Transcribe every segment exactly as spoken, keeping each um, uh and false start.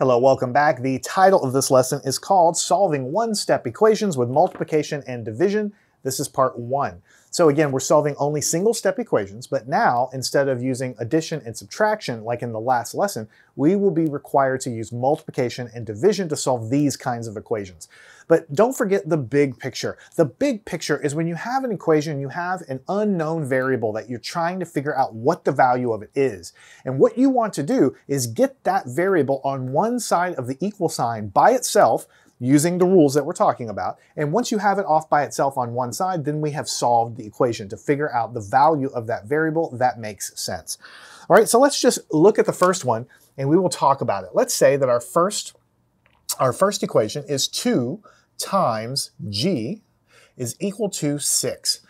Hello, welcome back. The title of this lesson is called Solving One-Step Equations with Multiplication and Division. This is part one. So again, we're solving only single-step equations, but now instead of using addition and subtraction like in the last lesson, we will be required to use multiplication and division to solve these kinds of equations. But don't forget the big picture. The big picture is when you have an equation, you have an unknown variable that you're trying to figure out what the value of it is. And what you want to do is get that variable on one side of the equal sign by itself, using the rules that we're talking about. And once you have it off by itself on one side, then we have solved the equation to figure out the value of that variable that makes sense. All right, so let's just look at the first one and we will talk about it. Let's say that our first, our first equation is two times g is equal to six.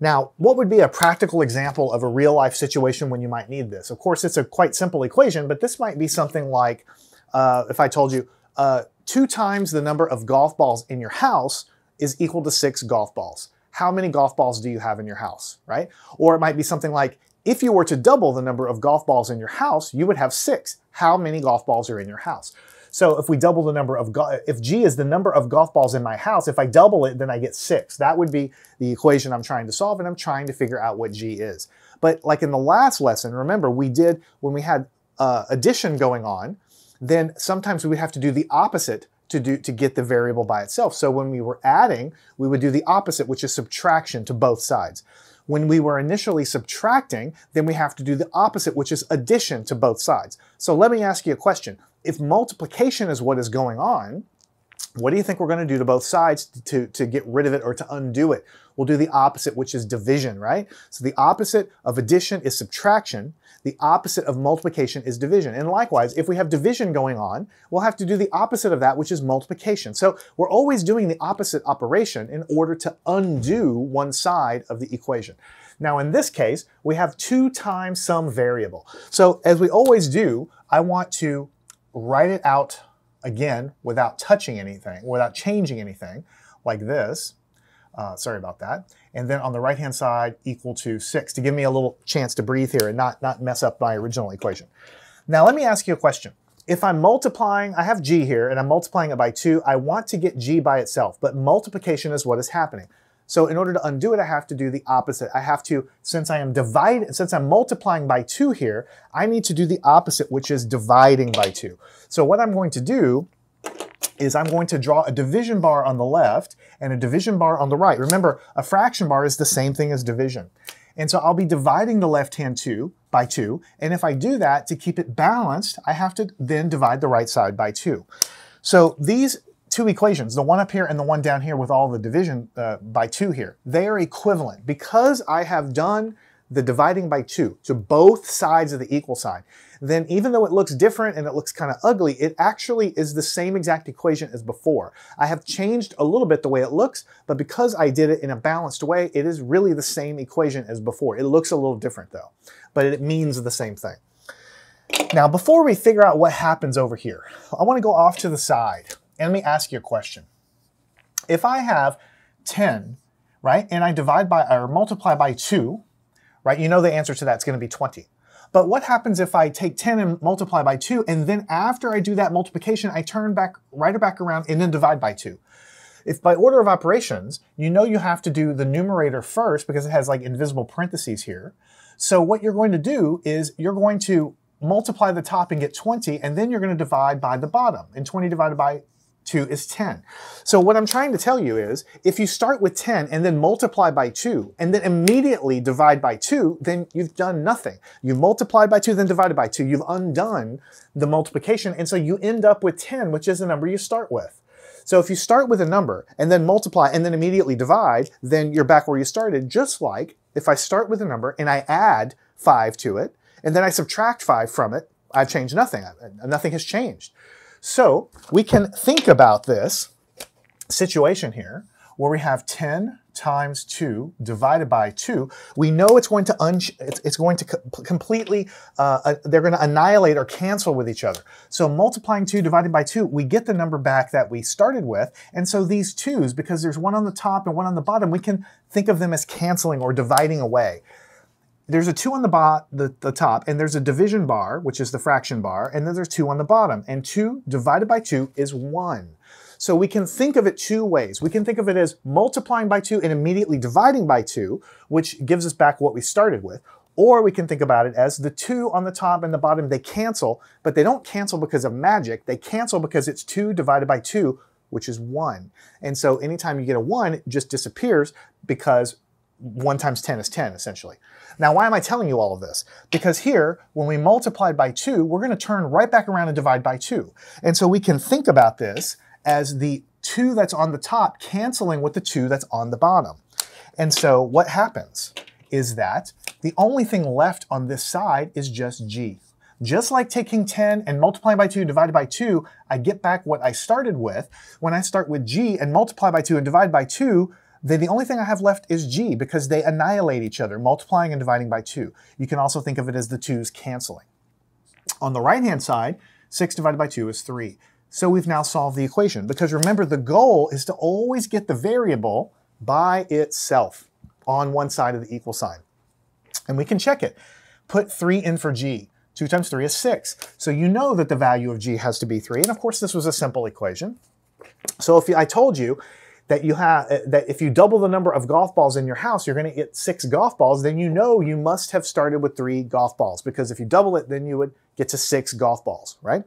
Now, what would be a practical example of a real life situation when you might need this? Of course, it's a quite simple equation, but this might be something like uh, if I told you, uh, two times the number of golf balls in your house is equal to six golf balls. How many golf balls do you have in your house, right? Or it might be something like, if you were to double the number of golf balls in your house, you would have six. How many golf balls are in your house? So if we double the number of, if G is the number of golf balls in my house, if I double it, then I get six. That would be the equation I'm trying to solve, and I'm trying to figure out what G is. But like in the last lesson, remember we did, when we had uh, addition going on, then sometimes we would have to do the opposite to, do, to get the variable by itself. So when we were adding, we would do the opposite, which is subtraction to both sides. When we were initially subtracting, then we have to do the opposite, which is addition to both sides. So let me ask you a question. If multiplication is what is going on, what do you think we're going to do to both sides to, to get rid of it or to undo it? We'll do the opposite, which is division, right? So the opposite of addition is subtraction. The opposite of multiplication is division. And likewise, if we have division going on, we'll have to do the opposite of that, which is multiplication. So we're always doing the opposite operation in order to undo one side of the equation. Now in this case, we have two times some variable. So as we always do, I want to write it out again without touching anything, without changing anything, like this. Uh, sorry about that. And then on the right-hand side, equal to six, to give me a little chance to breathe here and not, not mess up my original equation. Now let me ask you a question. If I'm multiplying, I have g here, and I'm multiplying it by two, I want to get g by itself, but multiplication is what is happening. So in order to undo it, I have to do the opposite. I have to, since I am dividing, since I'm multiplying by two here, I need to do the opposite, which is dividing by two. So what I'm going to do is I'm going to draw a division bar on the left and a division bar on the right. Remember, a fraction bar is the same thing as division. And so I'll be dividing the left-hand two by two, and if I do that, to keep it balanced, I have to then divide the right side by two. So these two equations, the one up here and the one down here with all the division uh, by two here, they are equivalent because I have done the dividing by two to both sides of the equal sign. Then even though it looks different and it looks kind of ugly, it actually is the same exact equation as before. I have changed a little bit the way it looks, but because I did it in a balanced way, it is really the same equation as before. It looks a little different though, but it means the same thing. Now, before we figure out what happens over here, I want to go off to the side and let me ask you a question. If I have ten, right, and I divide by or multiply by two, right? You know the answer to that's going to be twenty. But what happens if I take ten and multiply by two, and then after I do that multiplication, I turn back, write it back around, and then divide by two? If by order of operations, you know you have to do the numerator first because it has like invisible parentheses here. So what you're going to do is you're going to multiply the top and get twenty, and then you're going to divide by the bottom. And twenty divided by two is ten. So what I'm trying to tell you is, if you start with ten and then multiply by two, and then immediately divide by two, then you've done nothing. You multiply by two, then divided by two. You've undone the multiplication, and so you end up with ten, which is the number you start with. So if you start with a number, and then multiply, and then immediately divide, then you're back where you started, just like if I start with a number, and I add five to it, and then I subtract five from it, I've changed nothing. Nothing has changed. So we can think about this situation here where we have ten times two divided by two. We know it's going to, it's, it's going to co completely, uh, uh, they're going to annihilate or cancel with each other. So multiplying two divided by two, we get the number back that we started with. And so these twos, because there's one on the top and one on the bottom, we can think of them as canceling or dividing away. There's a two on the, bo the, the top, and there's a division bar, which is the fraction bar, and then there's two on the bottom, and two divided by two is one. So we can think of it two ways. We can think of it as multiplying by two and immediately dividing by two, which gives us back what we started with, or we can think about it as the two on the top and the bottom, they cancel, but they don't cancel because of magic, they cancel because it's two divided by two, which is one. And so anytime you get a one, it just disappears because one times ten is ten, essentially. Now, why am I telling you all of this? Because here, when we multiply by two, we're gonna turn right back around and divide by two. And so we can think about this as the two that's on the top canceling with the two that's on the bottom. And so what happens is that the only thing left on this side is just g. Just like taking ten and multiplying by two divided by two, I get back what I started with. When I start with g and multiply by two and divide by two, then the only thing I have left is g, because they annihilate each other, multiplying and dividing by two. You can also think of it as the twos canceling. On the right-hand side, six divided by two is three. So we've now solved the equation, because remember, the goal is to always get the variable by itself on one side of the equal sign. And we can check it. Put three in for g. two times three is six. So you know that the value of g has to be three, and of course this was a simple equation. So if I told you that you have that if you double the number of golf balls in your house, you're gonna get six golf balls, then you know you must have started with three golf balls, because if you double it, then you would get to six golf balls, right?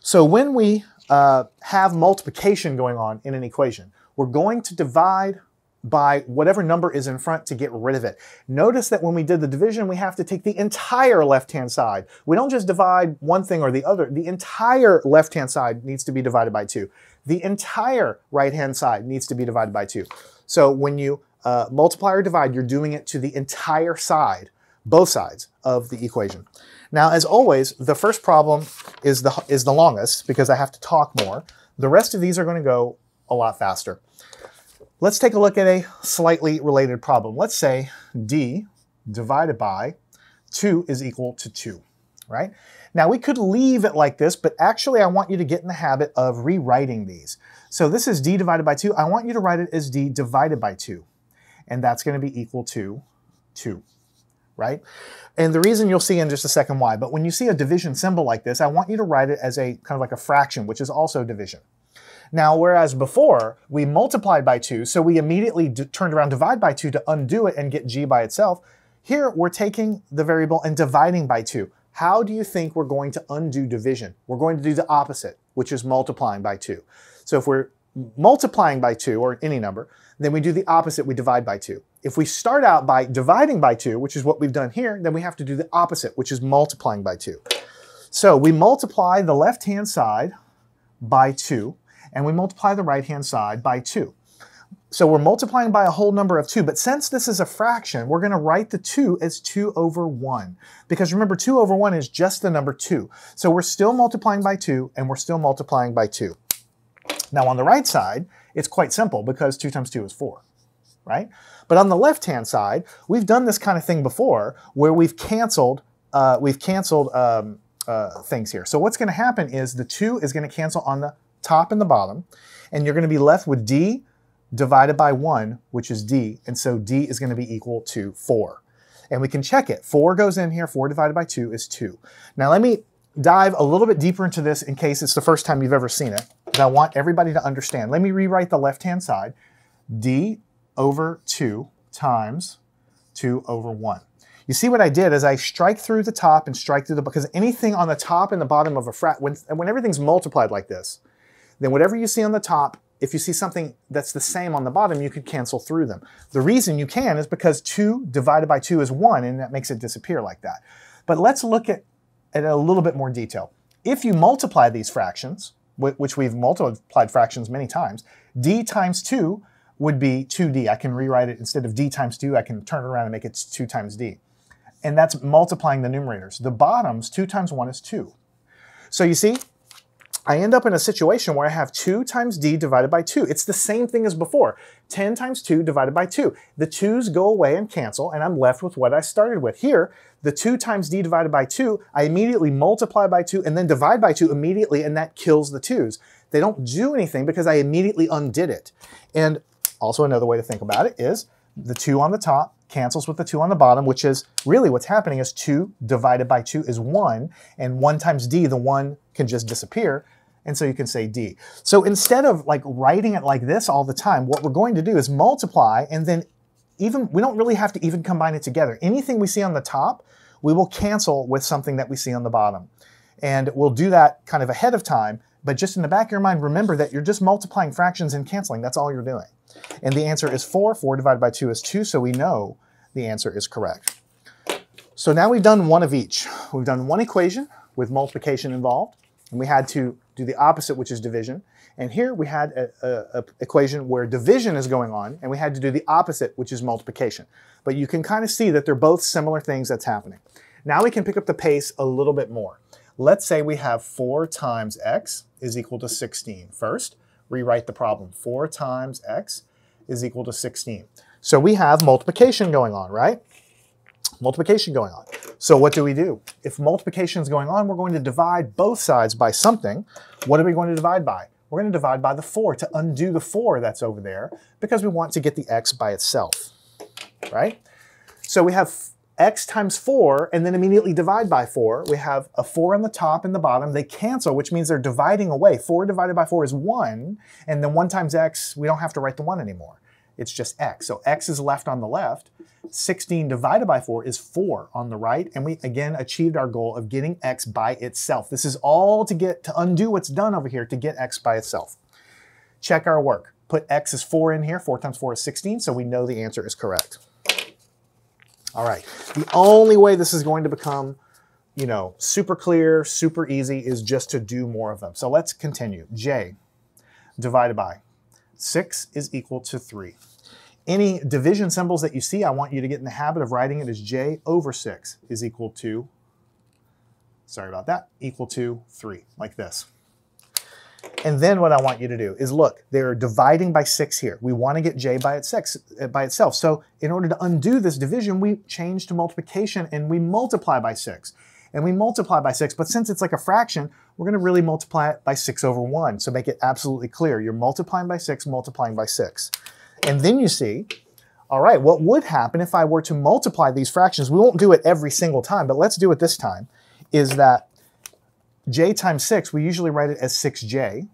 So when we uh, have multiplication going on in an equation, we're going to divide by whatever number is in front to get rid of it. Notice that when we did the division, we have to take the entire left-hand side. We don't just divide one thing or the other. The entire left-hand side needs to be divided by two. The entire right-hand side needs to be divided by two. So when you uh, multiply or divide, you're doing it to the entire side, both sides of the equation. Now, as always, the first problem is the, is the longest, because I have to talk more. The rest of these are gonna go a lot faster. Let's take a look at a slightly related problem. Let's say d divided by two is equal to two. Right? Now we could leave it like this, but actually I want you to get in the habit of rewriting these. So this is d divided by two. I want you to write it as d divided by two. And that's going to be equal to two. Right? And the reason you'll see in just a second why, but when you see a division symbol like this, I want you to write it as a kind of like a fraction, which is also division. Now, whereas before we multiplied by two, so we immediately turned around divide by two to undo it and get g by itself, here we're taking the variable and dividing by two. How do you think we're going to undo division? We're going to do the opposite, which is multiplying by two. So if we're multiplying by two, or any number, then we do the opposite, we divide by two. If we start out by dividing by two, which is what we've done here, then we have to do the opposite, which is multiplying by two. So we multiply the left-hand side by two, and we multiply the right-hand side by two. So we're multiplying by a whole number of two, but since this is a fraction, we're gonna write the two as two over one. Because remember, two over one is just the number two. So we're still multiplying by two, and we're still multiplying by two. Now on the right side, it's quite simple, because two times two is four, right? But on the left-hand side, we've done this kind of thing before, where we've canceled, uh, we've canceled um, uh, things here. So what's gonna happen is the two is gonna cancel on the top and the bottom, and you're gonna be left with d divided by one, which is d, and so d is going to be equal to four. And we can check it. four goes in here, four divided by two is two. Now let me dive a little bit deeper into this in case it's the first time you've ever seen it, because I want everybody to understand. Let me rewrite the left-hand side. D over two times two over one. You see what I did is I strike through the top and strike through the, because anything on the top and the bottom of a fraction, when, when everything's multiplied like this, then whatever you see on the top, if you see something that's the same on the bottom, you could cancel through them. The reason you can is because two divided by two is one, and that makes it disappear like that. But let's look at it in a little bit more detail. If you multiply these fractions, which we've multiplied fractions many times, d times two would be two d. I can rewrite it instead of d times two, I can turn it around and make it two times d. And that's multiplying the numerators. The bottoms, two times one is two. So you see, I end up in a situation where I have two times d divided by two. It's the same thing as before. ten times two divided by two. The twos go away and cancel, and I'm left with what I started with. Here, the two times d divided by two, I immediately multiply by two and then divide by two immediately, and that kills the twos. They don't do anything because I immediately undid it. And also another way to think about it is the two on the top cancels with the two on the bottom, which is really what's happening is two divided by two is one, and one times d, the one can just disappear, and so you can say d. So instead of like writing it like this all the time, what we're going to do is multiply, and then even, we don't really have to even combine it together. Anything we see on the top, we will cancel with something that we see on the bottom. And we'll do that kind of ahead of time, but just in the back of your mind, remember that you're just multiplying fractions and canceling. That's all you're doing. And the answer is four. four divided by two is two, so we know the answer is correct. So now we've done one of each. We've done one equation with multiplication involved, and we had to do the opposite, which is division. And here we had an equation where division is going on, and we had to do the opposite, which is multiplication. But you can kind of see that they're both similar things that's happening. Now we can pick up the pace a little bit more. Let's say we have four times x is equal to sixteen. First, rewrite the problem. four times x is equal to sixteen. So we have multiplication going on, right? Multiplication going on. So what do we do? If multiplication is going on, we're going to divide both sides by something. What are we going to divide by? We're going to divide by the four to undo the four that's over there, because we want to get the x by itself, right? So we have x times four, and then immediately divide by four. We have a four on the top and the bottom. They cancel, which means they're dividing away. four divided by four is one, and then one times x, we don't have to write the one anymore. It's just x. So x is left on the left. sixteen divided by four is four on the right, and we again achieved our goal of getting x by itself. This is all to get to undo what's done over here to get x by itself. Check our work. Put x is four in here. four times four is sixteen, so we know the answer is correct. All right, the only way this is going to become, you know, super clear, super easy is just to do more of them. So let's continue. J divided by six is equal to three. Any division symbols that you see, I want you to get in the habit of writing it as j over six is equal to, sorry about that, equal to three, like this. And then what I want you to do is look, they're dividing by six here. We want to get j by, its six, by itself. So in order to undo this division, we change to multiplication and we multiply by six. And we multiply by six, but since it's like a fraction, we're going to really multiply it by six over one. So make it absolutely clear. You're multiplying by six, multiplying by six. And then you see, all right, what would happen if I were to multiply these fractions? We won't do it every single time, but let's do it this time, is that j times six, we usually write it as six j,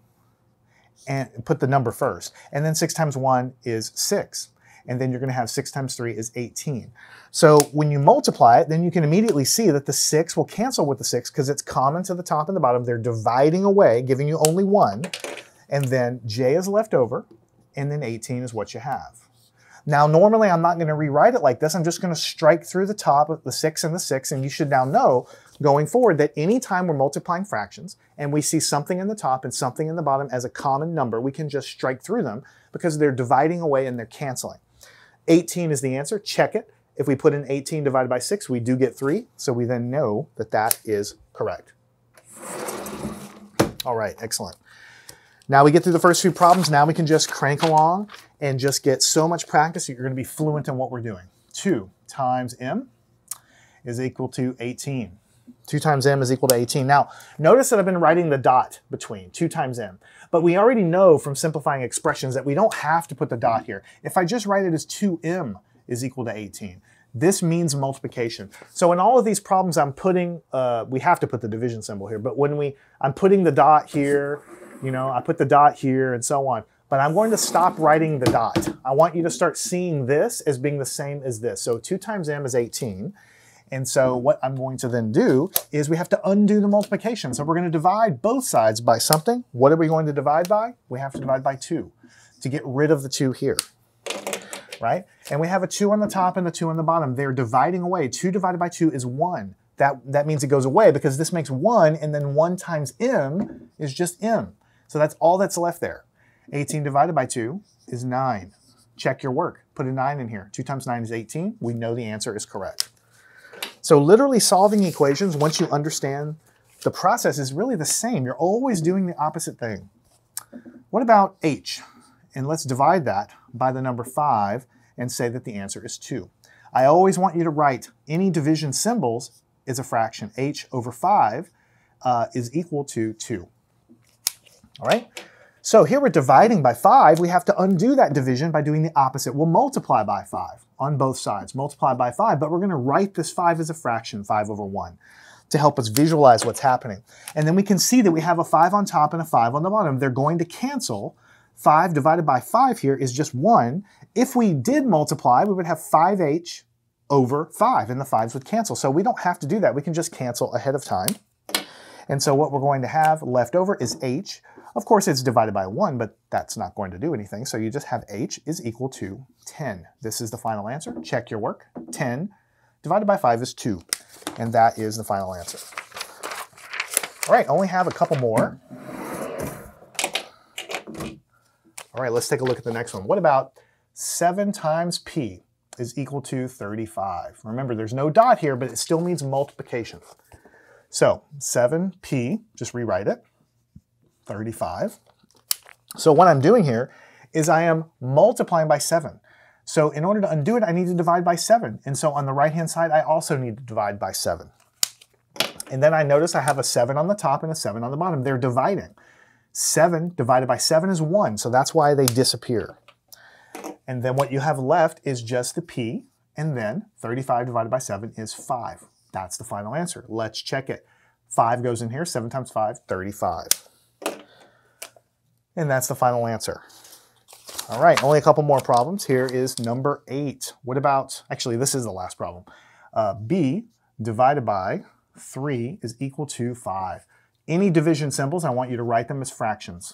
and put the number first. And then six times one is six. And then you're going to have six times three is eighteen. So when you multiply it, then you can immediately see that the six will cancel with the six because it's common to the top and the bottom. They're dividing away, giving you only one. And then j is left over, and then eighteen is what you have. Now, normally I'm not going to rewrite it like this. I'm just going to strike through the top of the six and the six, and you should now know going forward that anytime we're multiplying fractions and we see something in the top and something in the bottom as a common number, we can just strike through them because they're dividing away and they're canceling. eighteen is the answer. Check it. If we put in eighteen divided by six, we do get three, so we then know that that is correct. All right, excellent. Now we get through the first few problems. Now we can just crank along and just get so much practice that you're going to be fluent in what we're doing. two times m is equal to eighteen. two times m is equal to eighteen. Now, notice that I've been writing the dot between two times m, but we already know from simplifying expressions that we don't have to put the dot here. If I just write it as two m is equal to eighteen, this means multiplication. So in all of these problems, I'm putting, uh, we have to put the division symbol here, but when we, I'm putting the dot here, you know, I put the dot here and so on, but I'm going to stop writing the dot. I want you to start seeing this as being the same as this. So two times m is eighteen. And so what I'm going to then do is we have to undo the multiplication. So we're going to divide both sides by something. What are we going to divide by? We have to divide by two to get rid of the two here, right? And we have a two on the top and a two on the bottom. They're dividing away. two divided by two is one. That, that means it goes away because this makes one, and then one times m is just m. So that's all that's left there. eighteen divided by two is nine. Check your work. Put a nine in here. two times nine is eighteen. We know the answer is correct. So literally solving equations, once you understand the process, is really the same. You're always doing the opposite thing. What about h? And let's divide that by the number five and say that the answer is two. I always want you to write any division symbols is a fraction. H over five uh, is equal to two. All right? So here we're dividing by five. We have to undo that division by doing the opposite. We'll multiply by five. on both sides, multiplied by five, but we're going to write this five as a fraction, five over one, to help us visualize what's happening. And then we can see that we have a five on top and a five on the bottom. They're going to cancel. five divided by five here is just one. If we did multiply, we would have five h over five, and the fives would cancel. So we don't have to do that. We can just cancel ahead of time. And so what we're going to have left over is h. Of course, it's divided by one, but that's not going to do anything. So you just have h is equal to ten. This is the final answer. Check your work. ten divided by five is two. And that is the final answer. All right, only have a couple more. All right, let's take a look at the next one. What about seven times p is equal to thirty-five? Remember, there's no dot here, but it still means multiplication. So seven p, just rewrite it, thirty-five. So what I'm doing here is I am multiplying by seven. So in order to undo it, I need to divide by seven. And so on the right-hand side, I also need to divide by seven. And then I notice I have a seven on the top and a seven on the bottom. They're dividing. seven divided by seven is one, so that's why they disappear. And then what you have left is just the p, and then thirty-five divided by seven is five. That's the final answer. Let's check it. five goes in here, seven times five, thirty-five. And that's the final answer. All right, only a couple more problems. Here is number eight. What about, actually this is the last problem. Uh, b divided by three is equal to five. Any division symbols, I want you to write them as fractions.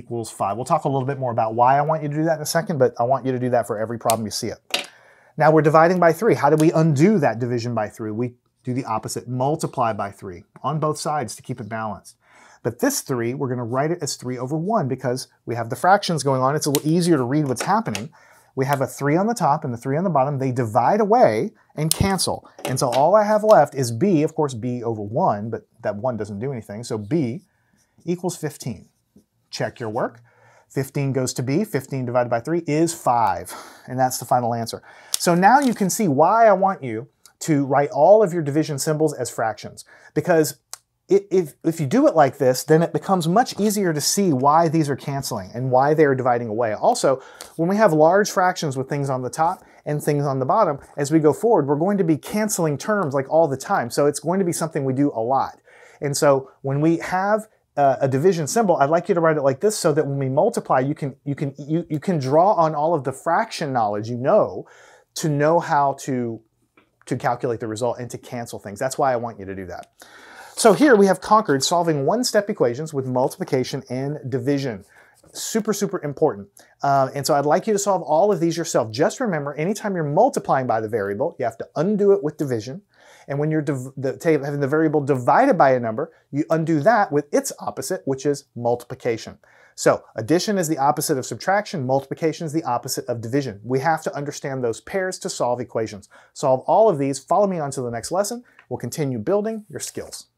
Equals five. We'll talk a little bit more about why I want you to do that in a second, but I want you to do that for every problem you see it. Now we're dividing by three. How do we undo that division by three? We do the opposite, multiply by three on both sides to keep it balanced. But this three, we're going to write it as three over one because we have the fractions going on. It's a little easier to read what's happening. We have a three on the top and a three on the bottom. They divide away and cancel. And so all I have left is b, of course, b over one, but that one doesn't do anything. So b equals fifteen. Check your work. fifteen goes to b. fifteen divided by three is five. And that's the final answer. So now you can see why I want you to write all of your division symbols as fractions. Because if, if you do it like this, then it becomes much easier to see why these are canceling and why they are dividing away. Also, when we have large fractions with things on the top and things on the bottom, as we go forward, we're going to be canceling terms like all the time. So it's going to be something we do a lot. And so when we have uh, a division symbol, I'd like you to write it like this so that when we multiply, you can, you can, you, you can draw on all of the fraction knowledge you know to know how to, to calculate the result and to cancel things. That's why I want you to do that. So here we have conquered solving one-step equations with multiplication and division. Super, super important. Uh, and so I'd like you to solve all of these yourself. Just remember, anytime you're multiplying by the variable, you have to undo it with division. And when you're div the, having the variable divided by a number, you undo that with its opposite, which is multiplication. So addition is the opposite of subtraction. Multiplication is the opposite of division. We have to understand those pairs to solve equations. Solve all of these. Follow me on to the next lesson. We'll continue building your skills.